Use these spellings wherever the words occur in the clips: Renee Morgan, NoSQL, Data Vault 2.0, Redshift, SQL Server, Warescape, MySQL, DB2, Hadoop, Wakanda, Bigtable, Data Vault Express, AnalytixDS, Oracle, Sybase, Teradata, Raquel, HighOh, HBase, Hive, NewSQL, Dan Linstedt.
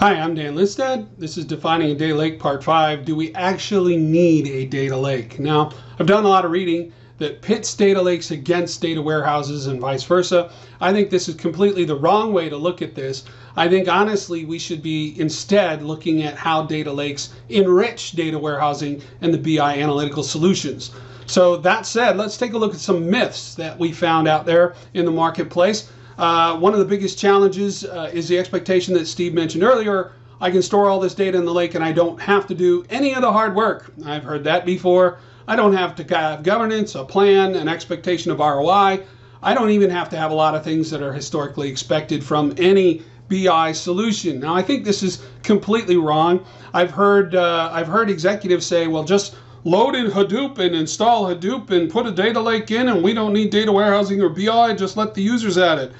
Hi, I'm Dan Linstedt. This is Defining a Data Lake Part 5. Do we actually need a data lake? Now, I've done a lot of reading that pits data lakes against data warehouses and vice versa. I think this is completely the wrong way to look at this. I think honestly we should be instead looking at how data lakes enrich data warehousing and the BI analytical solutions. So that said, let's take a look at some myths that we found out there in the marketplace. One of the biggest challenges is the expectation that Steve mentioned earlier. I can store all this data in the lake and I don't have to do any of the hard work. I've heard that before. I don't have to have governance, a plan, an expectation of ROI. I don't even have to have a lot of things that are historically expected from any BI solution. Now, I think this is completely wrong. I've heard executives say, well, just load in Hadoop and install Hadoop and put a data lake in and we don't need data warehousing or BI, just let the users at it.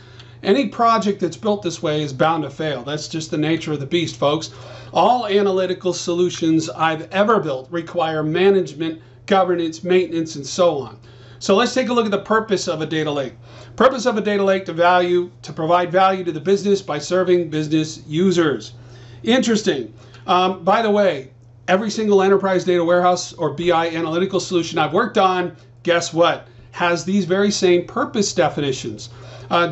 Any project that's built this way is bound to fail. That's just the nature of the beast, folks. All analytical solutions I've ever built require management, governance, maintenance, and so on. So let's take a look at the purpose of a data lake. Purpose of a data lake to provide value to the business by serving business users. Interesting. By the way, every single enterprise data warehouse or BI analytical solution I've worked on, guess what, has these very same purpose definitions.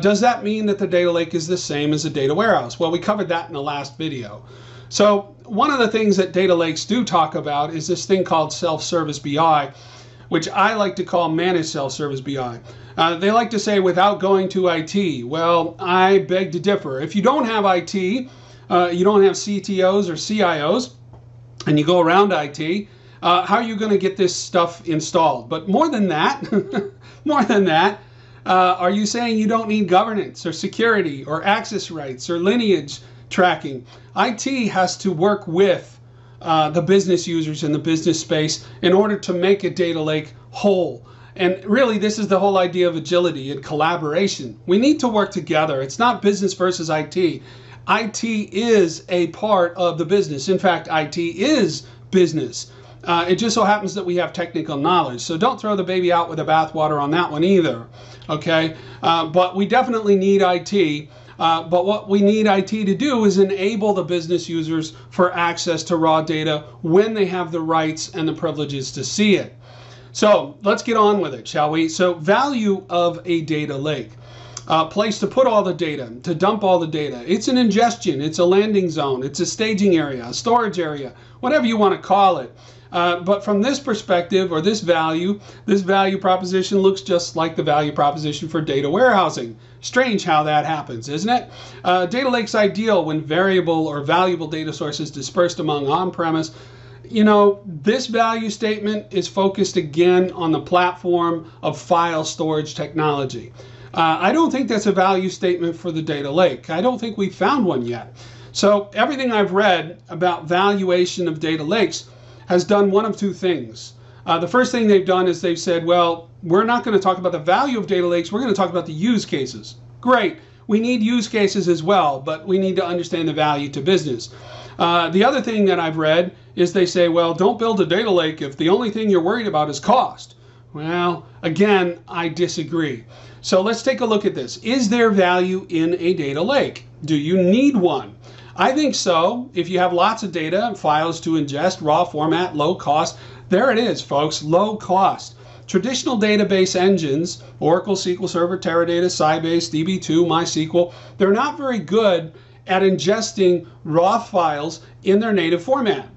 Does that mean that the data lake is the same as a data warehouse? Well, we covered that in the last video. So one of the things that data lakes do talk about is this thing called self-service BI, which I like to call managed self-service BI. They like to say without going to IT. Well, I beg to differ. If you don't have IT, you don't have CTOs or CIOs, and you go around IT, how are you going to get this stuff installed? But more than that, are you saying you don't need governance or security or access rights or lineage tracking? IT has to work with the business users in the business space in order to make a data lake whole. And really, this is the whole idea of agility and collaboration. We need to work together. It's not business versus IT. IT is a part of the business. In fact, IT is business. It just so happens that we have technical knowledge. So don't throw the baby out with the bathwater on that one either. Okay? But we definitely need IT. But what we need IT to do is enable the business users for access to raw data when they have the rights and the privileges to see it. So let's get on with it, shall we? So value of a data lake. Place to put all the data, to dump all the data. It's an ingestion. It's a landing zone. It's a staging area, a storage area, whatever you want to call it. But from this perspective or this value proposition looks just like the value proposition for data warehousing. Strange how that happens, isn't it? Data lake's ideal when variable or valuable data sources dispersed among on-premise. You know, this value statement is focused again on the platform of file storage technology. I don't think that's a value statement for the data lake. I don't think we found one yet. So everything I've read about valuation of data lakes has done one of two things. The first thing they've done is they've said, well, we're not going to talk about the value of data lakes, we're going to talk about the use cases. Great, we need use cases as well, but we need to understand the value to business. The other thing that I've read is they say, well, don't build a data lake if the only thing you're worried about is cost. Well, again, I disagree. So let's take a look at this. Is there value in a data lake? Do you need one? I think so. If you have lots of data and files to ingest, raw format, low cost. There it is, folks, low cost. Traditional database engines, Oracle, SQL Server, Teradata, Sybase, DB2, MySQL, they're not very good at ingesting raw files in their native format.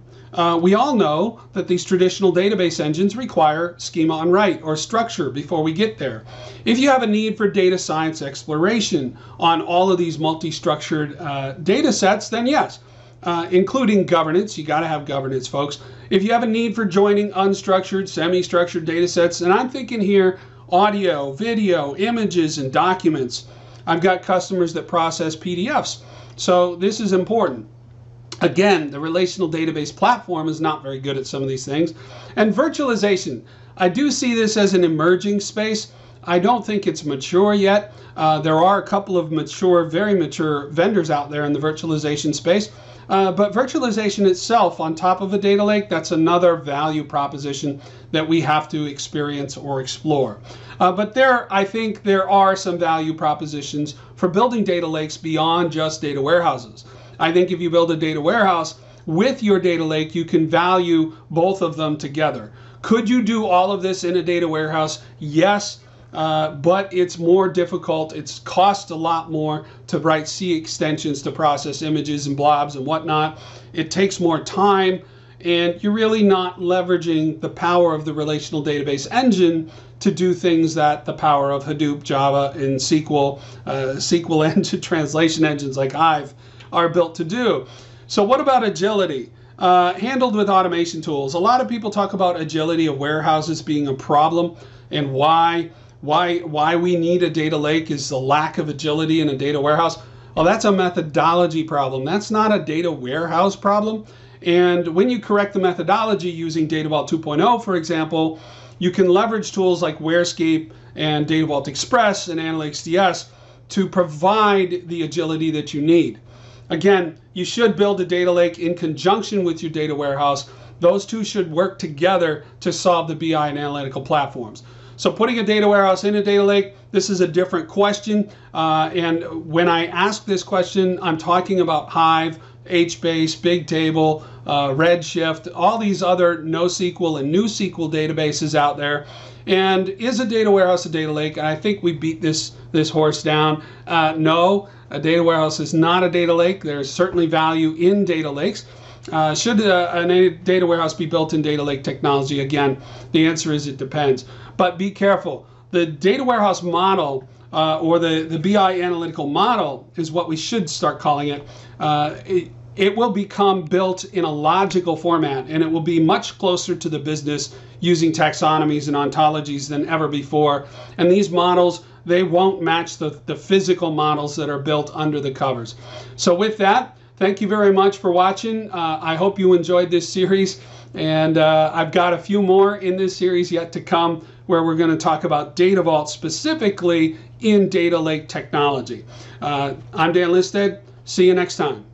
We all know that these traditional database engines require schema on write or structure before we get there. If you have a need for data science exploration on all of these multi-structured data sets, then yes, including governance. You got to have governance, folks. If you have a need for joining unstructured, semi-structured data sets, and I'm thinking here audio, video, images, and documents. I've got customers that process PDFs, so this is important. Again, the relational database platform is not very good at some of these things. And virtualization. I do see this as an emerging space. I don't think it's mature yet. There are a couple of mature, very mature vendors out there in the virtualization space. But virtualization itself on top of a data lake, that's another value proposition that we have to experience or explore. But I think there are some value propositions for building data lakes beyond just data warehouses. I think if you build a data warehouse with your data lake, you can value both of them together. Could you do all of this in a data warehouse? Yes, but it's more difficult. It's cost a lot more to write C extensions to process images and blobs and whatnot. It takes more time, and you're really not leveraging the power of the relational database engine to do things that the power of Hadoop, Java, and SQL, SQL engine translation engines like Hive are built to do. So what about agility? Handled with automation tools. A lot of people talk about agility of warehouses being a problem, and why we need a data lake is the lack of agility in a data warehouse. Well, that's a methodology problem. That's not a data warehouse problem. And when you correct the methodology using Data Vault 2.0, for example, you can leverage tools like Warescape and Data Vault Express and AnalytixDS to provide the agility that you need. Again, you should build a data lake in conjunction with your data warehouse. Those two should work together to solve the BI and analytical platforms. So putting a data warehouse in a data lake, this is a different question. And when I ask this question, I'm talking about Hive, HBase, Bigtable, Redshift, all these other NoSQL and NewSQL databases out there. And is a data warehouse a data lake? And I think we beat this horse down. No, a data warehouse is not a data lake. There's certainly value in data lakes. Should a data warehouse be built in data lake technology? Again, the answer is it depends. But be careful. The data warehouse model or the BI analytical model is what we should start calling it. It will become built in a logical format, and it will be much closer to the business using taxonomies and ontologies than ever before. And these models, they won't match the physical models that are built under the covers. So with that, thank you very much for watching. I hope you enjoyed this series, and I've got a few more in this series yet to come where we're going to talk about Data Vault specifically in data lake technology. I'm Dan Linstedt. See you next time.